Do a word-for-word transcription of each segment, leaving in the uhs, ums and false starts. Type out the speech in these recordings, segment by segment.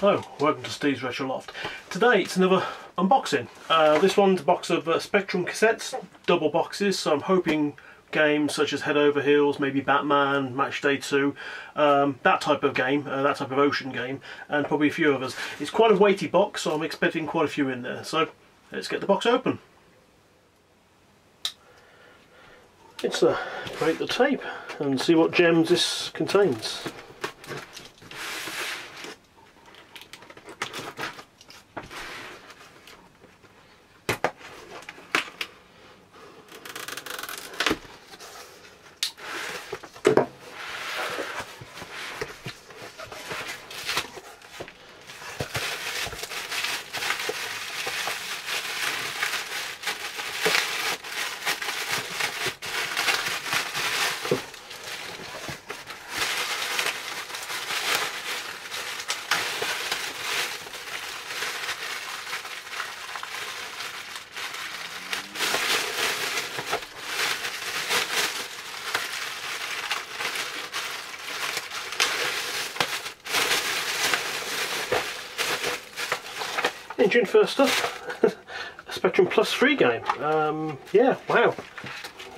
Hello, welcome to Steve's Retro Loft. Today it's another unboxing. Uh, this one's a box of uh, Spectrum cassettes, double boxes, so I'm hoping games such as Head Over Heels, maybe Batman, Match Day two, um, that type of game, uh, that type of ocean game, and probably a few others. It's quite a weighty box, so I'm expecting quite a few in there, so let's get the box open. Let's uh, break the tape and see what gems this contains. First up, a Spectrum Plus three game. Um, yeah, wow.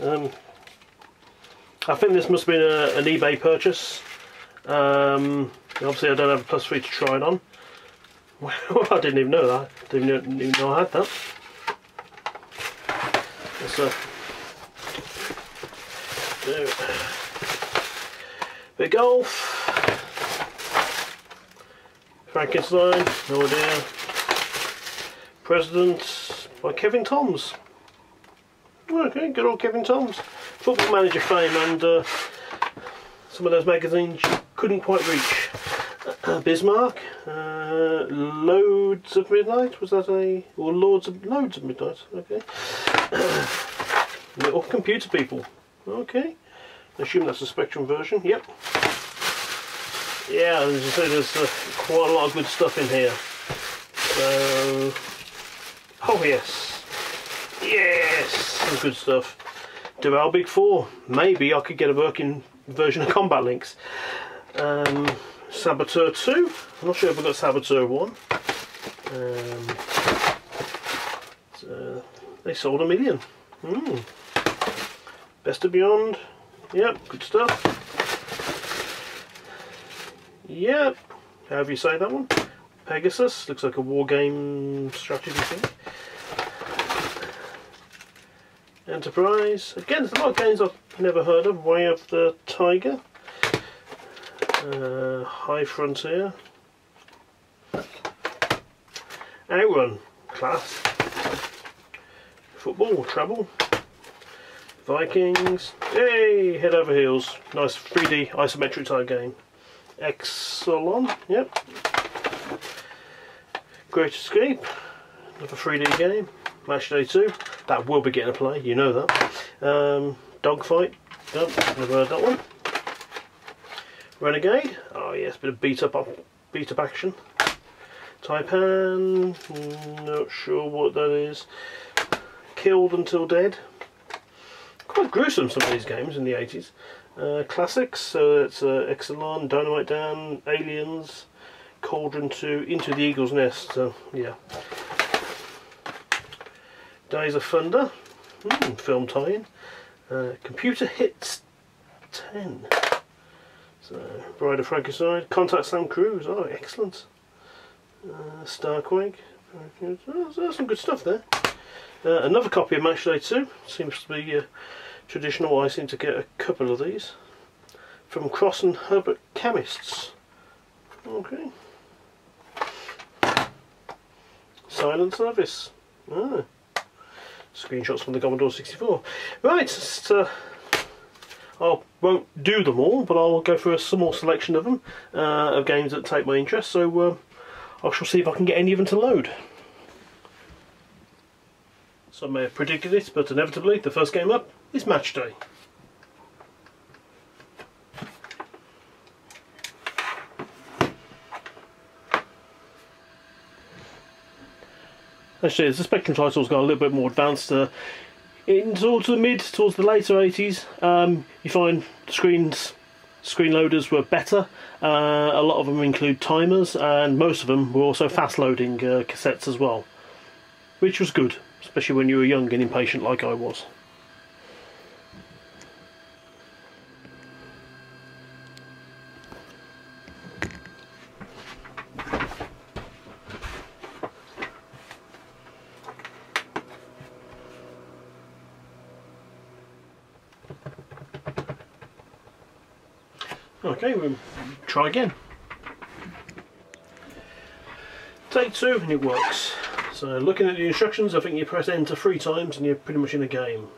Um, I think this must have been a, an eBay purchase. Um, obviously, I don't have a Plus three to try it on. Wow, I didn't even know that. Didn't even know I had that. Let's, uh, do a bit of golf. Frankenstein, no idea. President by Kevin Toms. Okay, good old Kevin Toms. Football Manager fame and uh, some of those magazines you couldn't quite reach. Uh, Bismarck, uh, Loads of Midnight, was that a... or Lords of... Loads of Midnight, okay. Uh, little Computer People, okay. I assume that's the Spectrum version, yep. Yeah, as I say, there's uh, quite a lot of good stuff in here. So... oh yes, yes, some good stuff. Durell Big Four, maybe I could get a working version of Combat Lynx. Um, Saboteur two, I'm not sure if I've got Saboteur one. Um, so they sold a million. Mm. Best of Beyond, yep, good stuff. Yep, however you say that one. Pegasus, looks like a war game strategy thing. Enterprise, again there's a lot of games I've never heard of. Way of the Tiger, uh, High Frontier, Outrun, class, football, travel, Vikings, hey, Head Over Heels, nice three D isometric type game. Exolon, yep. Great Escape, another three D game. Match Day two, that will be getting a play, you know that. Um, Dogfight, oh, never heard that one. Renegade, oh yes, bit of beat up, up beat up action. Taipan, not sure what that is. Killed Until Dead, quite gruesome some of these games in the eighties. Uh, classics, so it's uh, Exolon, Dynamite Dan, Aliens. Cauldron two, Into the Eagle's Nest, so yeah. Days of Thunder, mm, film tie-in. Uh, Computer Hits ten. So, Bride of Frankicide, Contact Sam Cruise, oh excellent. Uh, Starquake, oh, there's some good stuff there. Uh, another copy of Match Day two, seems to be uh, traditional, I seem to get a couple of these. From Cross and Herbert Chemists. Okay. Silent Service. Ah. Screenshots from the Commodore sixty-four. Right, just, uh, I won't do them all, but I'll go through a small selection of them, uh, of games that take my interest, so uh, I shall see if I can get any of them to load. Some may have predicted it, but inevitably the first game up is Match Day. Actually, the Spectrum title's got a little bit more advanced. Uh, in sort of the mid, towards the later eighties, um, you find the screens Screen loaders were better. Uh, a lot of them include timers, and most of them were also fast loading uh, cassettes as well, which was good, especially when you were young and impatient like I was. Okay, we'll try again. Take two, and it works. So, looking at the instructions, I think you press enter three times and you're pretty much in a game.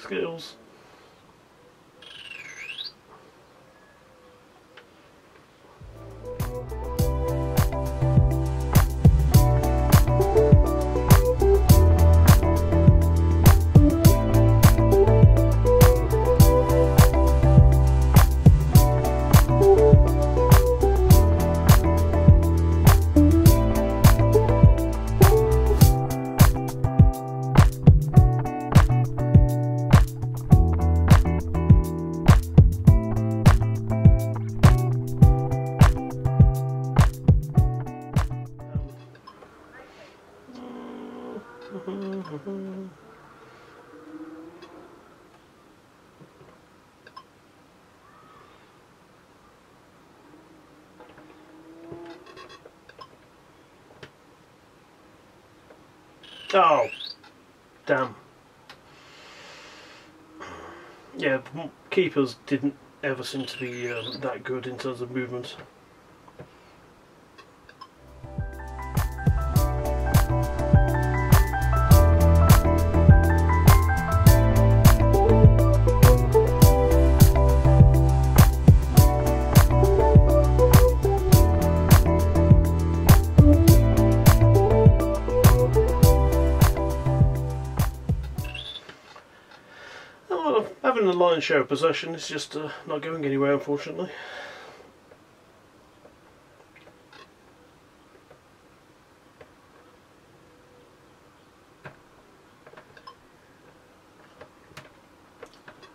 Skills. Oh, damn. Yeah, keepers didn't ever seem to be um, that good in terms of movement. The lion's share of possession is just uh, not going anywhere, unfortunately.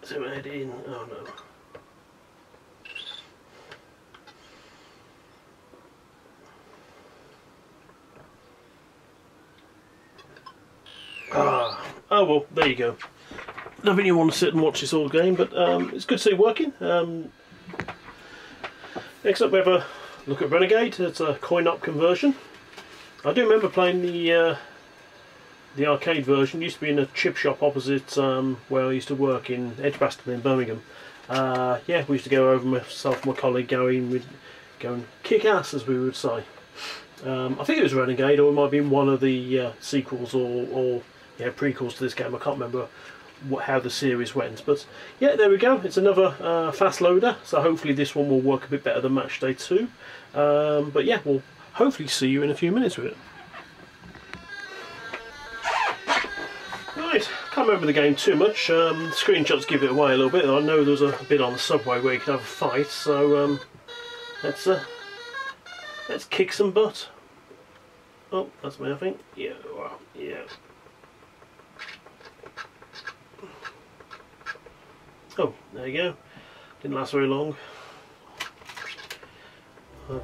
So head in. Oh no. Ah. Oh well, there you go. Don't think you want to sit and watch this all game, but um, it's good to see it working. Um, next up we have a look at Renegade. It's a coin-op conversion. I do remember playing the uh, the arcade version. It used to be in a chip shop opposite um, where I used to work in Edgbaston in Birmingham. Uh, yeah, we used to go over, myself and my colleague Gary, and we'd go and kick ass, as we would say. Um, I think it was Renegade, or it might have been one of the uh, sequels or, or yeah, prequels to this game. I can't remember What, how the series went, but yeah, there we go. It's another uh, fast loader, so hopefully this one will work a bit better than Match Day two. Um, but yeah, we'll hopefully see you in a few minutes with it. Right, can't remember the game too much. Um, screenshots give it away a little bit. I know there's a bit on the subway where you can have a fight, so um, let's uh, let's kick some butt. Oh, that's me, I think. Yeah, well, yeah. Oh, there you go. Didn't last very long. Uh,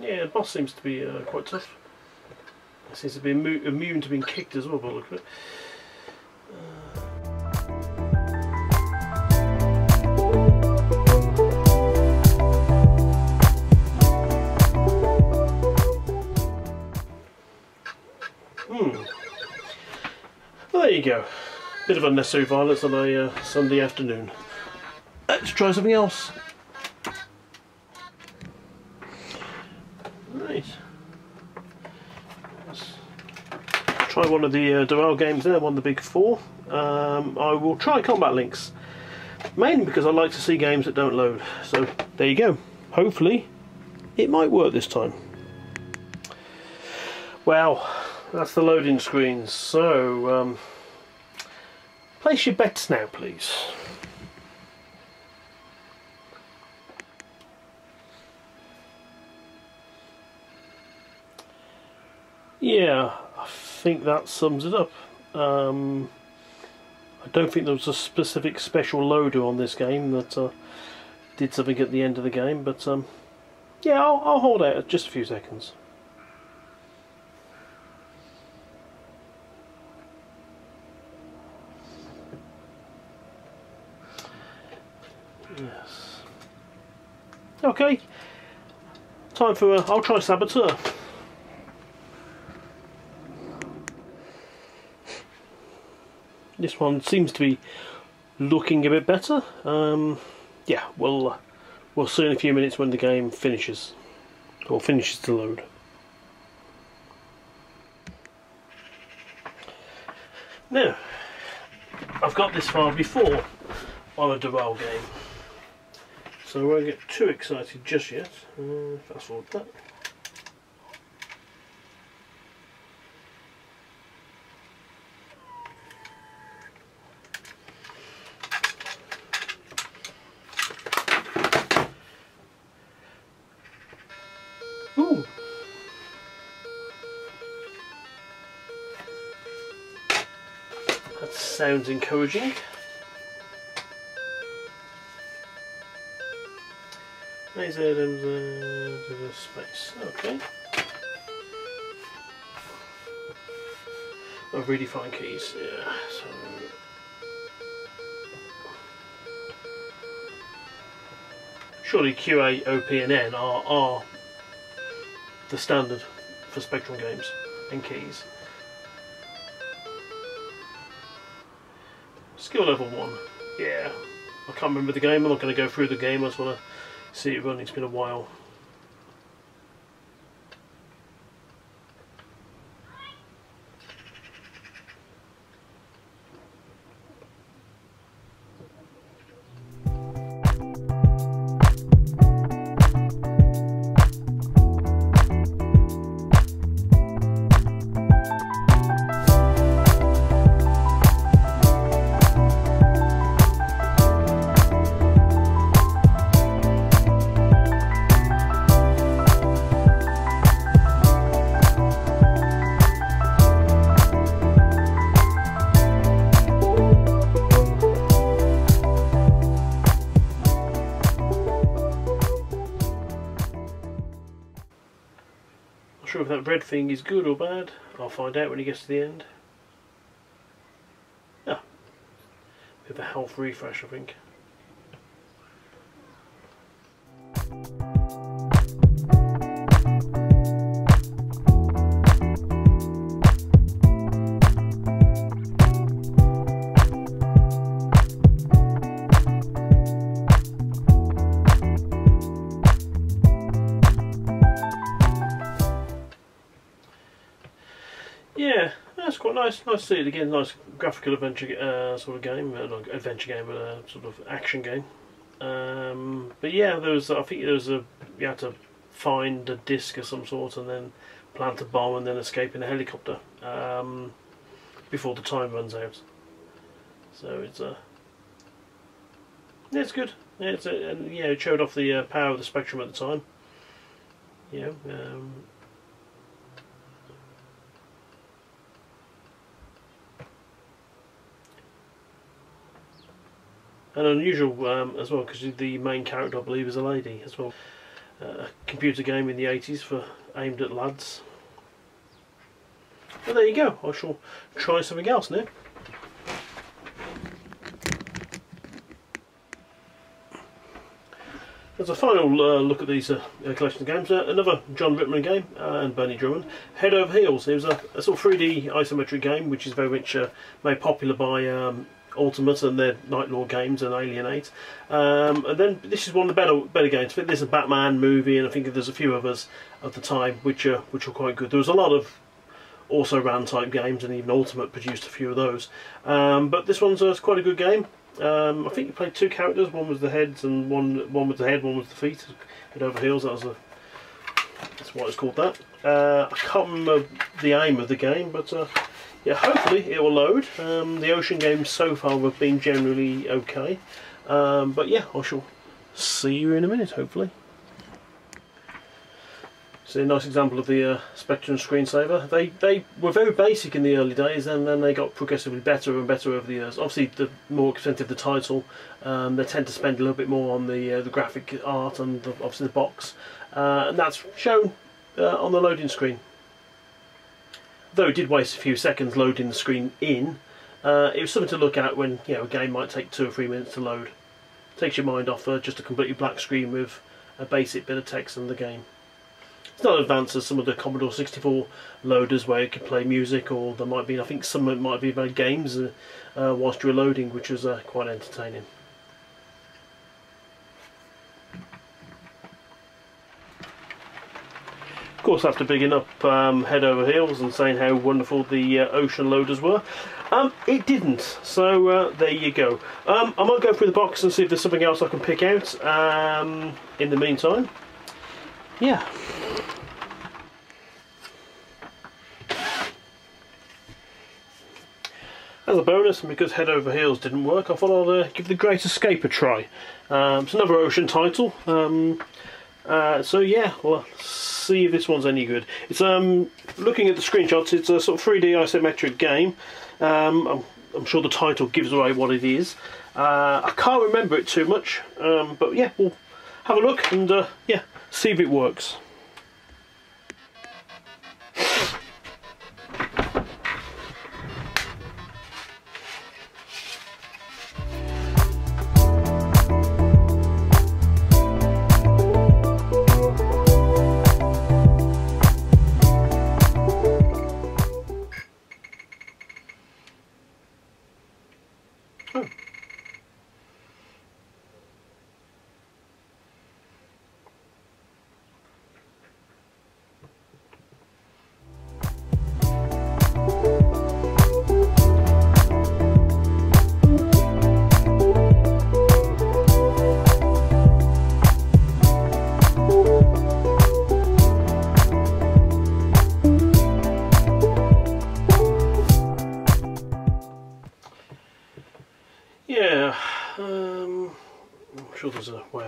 Yeah, the boss seems to be uh, quite tough. It seems to be immune to being kicked as well by the look of it. Hmm. Well, there you go. Bit of unnecessary violence on a uh, Sunday afternoon. Let's try something else. Right. Let's try one of the uh, Durell games there, one of the big four. Um, I will try Combat Lynx, mainly because I like to see games that don't load. So there you go. Hopefully it might work this time. Well, that's the loading screens. So um, place your bets now, please. Yeah, I think that sums it up. Um, I don't think there was a specific special loader on this game that uh, did something at the end of the game, but um, yeah, I'll, I'll hold out just a few seconds. Yes. Okay. Time for uh, I'll try Saboteur. This one seems to be looking a bit better. Um, yeah, we'll, uh, we'll see in a few minutes when the game finishes, or finishes to load. Now, I've got this far before on a Durell game, so I won't get too excited just yet. Uh, fast forward that. Sounds encouraging. These items are to the space. Okay. Oh, really fine keys. Yeah. So. Surely Q A, O P, and N are are the standard for Spectrum games and keys. Skill level one, yeah. I can't remember the game, I'm not going to go through the game, I just want to see it running, it's been a while. If that red thing is good or bad, I'll find out when he gets to the end. Ah, bit of a health refresh, I think. Nice, nice to see it again. Nice graphical adventure uh, sort of game, uh, not adventure game, but uh, sort of action game. Um, but yeah, there was. I think there was a. You had to find a disc of some sort, and then plant a bomb, and then escape in a helicopter um, before the time runs out. So it's a. Uh, yeah, it's good. Yeah, it's a, and yeah, it showed off the uh, power of the Spectrum at the time. Yeah. Um, And unusual um, as well, because the main character, I believe, is a lady as well. uh, computer game in the eighties for aimed at lads. Well, there you go. I shall try something else now. As a final uh, look at these uh, collection of games, uh, another John Ritman game uh, and Bernie Drummond, Head Over Heels. It was a, a sort of three D isometric game which is very much uh, made popular by um, Ultimate and their Knight Lore games and Alienate. Um, and then this is one of the better better games. I think there's a Batman movie and I think there's a few others at the time which uh, which were quite good. There was a lot of also-ran type games and even Ultimate produced a few of those. Um, but this one's uh, quite a good game. Um, I think you played two characters. One was the heads, and one one was the head, one was the feet. Head Over Heels. That was a, that's why it's called that. Uh, I can't remember the aim of the game, but uh, yeah, hopefully it will load. Um, the Ocean games so far have been generally okay, um, but yeah, I shall see you in a minute. Hopefully. So a nice example of the uh, Spectrum screensaver. They they were very basic in the early days, and then they got progressively better and better over the years. Obviously, the more expensive the title, um, they tend to spend a little bit more on the uh, the graphic art and the, obviously the box, uh, and that's shown uh, on the loading screen. Though it did waste a few seconds loading the screen in, uh, it was something to look at when, you know, a game might take two or three minutes to load. Takes your mind off uh, just a completely black screen with a basic bit of text in the game. It's not advanced as some of the Commodore sixty-four loaders where you could play music, or there might be, I think some of it might be about games uh, uh, whilst you're loading, which was uh, quite entertaining. Of course, after bigging up um, Head Over Heels and saying how wonderful the uh, Ocean loaders were, um, it didn't, so uh, there you go. Um, I might go through the box and see if there's something else I can pick out um, in the meantime. Yeah. As a bonus, and because Head Over Heels didn't work, I thought I'd uh, give The Great Escape a try. Um, it's another Ocean title, um, uh, so yeah, we'll see if this one's any good. It's um, looking at the screenshots, it's a sort of three D isometric game. Um, I'm, I'm sure the title gives away what it is. Uh, I can't remember it too much, um, but yeah, we'll have a look and uh, yeah, see if it works.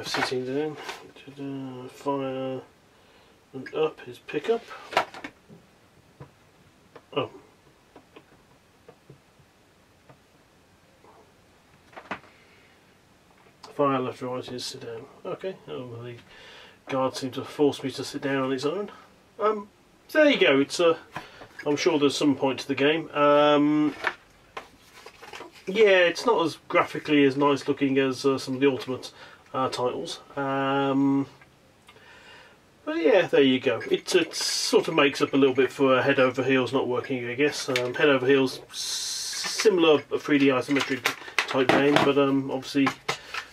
Sitting down, fire and up is pickup. Oh. Fire left, right is sit down. Okay, oh, the guard seemed to force me to sit down on his own. Um, so there you go, it's uh, I'm sure there's some point to the game. Um, yeah, it's not as graphically as nice looking as uh, some of the Ultimate Uh, titles, um, but yeah, there you go. It, it sort of makes up a little bit for Head Over Heels not working, I guess. Um, Head Over Heels, similar three D isometric type game, but um, obviously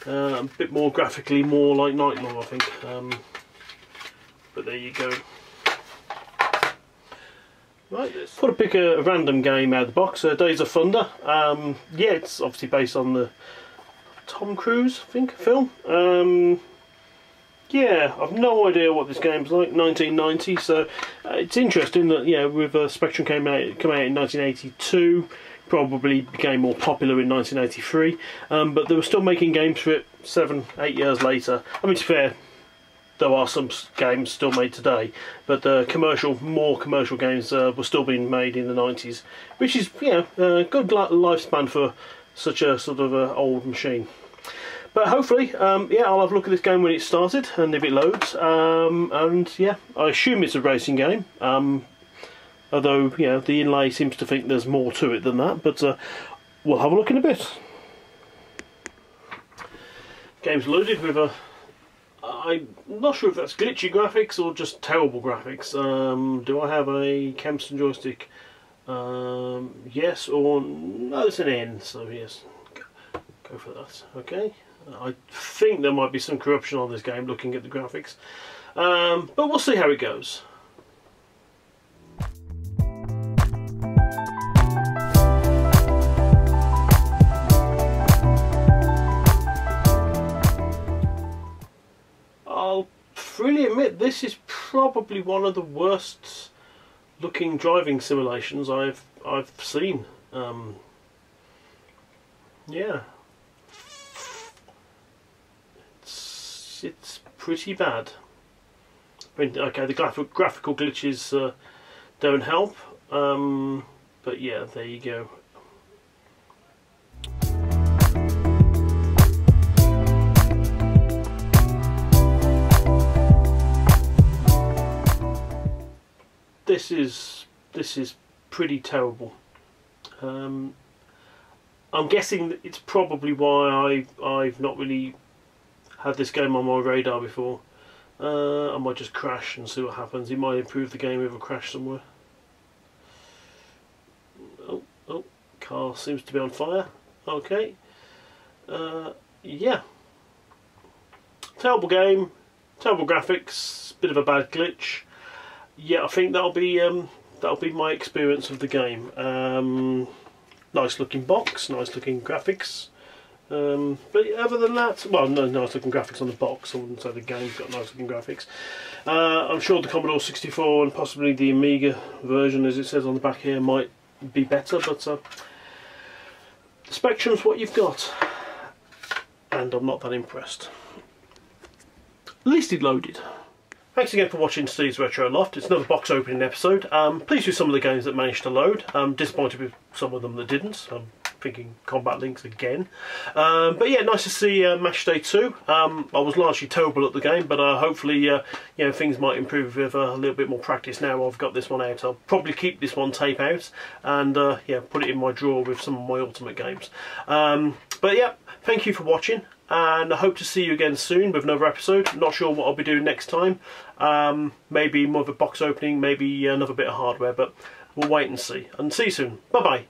uh, a bit more graphically, more like Knight Lore, I think. Um, but there you go. Right, let's put a pick a, a random game out of the box. Uh, Days of Thunder. Um, yeah, it's obviously based on the Tom Cruise, I think, film. Um, yeah, I've no idea what this game's like. nineteen ninety, so uh, it's interesting that, you know, with uh, Spectrum came out come out in nineteen eighty-two, probably became more popular in nineteen eighty-three, um, but they were still making games for it seven, eight years later. I mean, to be fair, there are some games still made today, but uh, commercial, more commercial games uh, were still being made in the nineties, which is, you know, a good lifespan for such a sort of a old machine. But hopefully, um, yeah, I'll have a look at this game when it started and if it loads. Um, and yeah, I assume it's a racing game. Um, although, you know, the inlay seems to think there's more to it than that. But uh, we'll have a look in a bit. Game's loaded with a... I'm not sure if that's glitchy graphics or just terrible graphics. Um, do I have a Kempston joystick? Um, yes or no, it's an N, so yes. Go for that. Okay. I think there might be some corruption on this game looking at the graphics. Um, but we'll see how it goes. I'll freely admit this is probably one of the worst looking driving simulations I've I've seen. Um, yeah. It's pretty bad. I mean, okay, the graph graphical glitches uh, don't help, um, but yeah, there you go. This is this is pretty terrible. Um, I'm guessing that it's probably why I I've not really had this game on my radar before. Uh, I might just crash and see what happens. It might improve the game if I crash somewhere. Oh, oh, car seems to be on fire. Okay. Uh, yeah. Terrible game, terrible graphics, bit of a bad glitch. Yeah, I think that'll be um, that'll be my experience of the game. Um, nice looking box, nice looking graphics. Um, but other than that, well, no nice looking graphics on the box, I wouldn't say the game's got nice looking graphics. Uh, I'm sure the Commodore sixty-four and possibly the Amiga version, as it says on the back here, might be better, but uh, the Spectrum's what you've got, and I'm not that impressed. At least it loaded. Thanks again for watching Steve's Retro Loft. It's another box opening episode. Um, pleased with some of the games that managed to load. I'm disappointed with some of them that didn't. I'm thinking Combat Lynx again. Um, but yeah, nice to see uh, Match Day two. Um, I was largely terrible at the game, but uh, hopefully uh, you know, things might improve with uh, a little bit more practice now I've got this one out. I'll probably keep this one tape out and uh, yeah, put it in my drawer with some of my Ultimate games. Um, but yeah, thank you for watching. And I hope to see you again soon with another episode. Not sure what I'll be doing next time. Um, maybe more of a box opening, maybe another bit of hardware, but we'll wait and see. And see you soon. Bye-bye.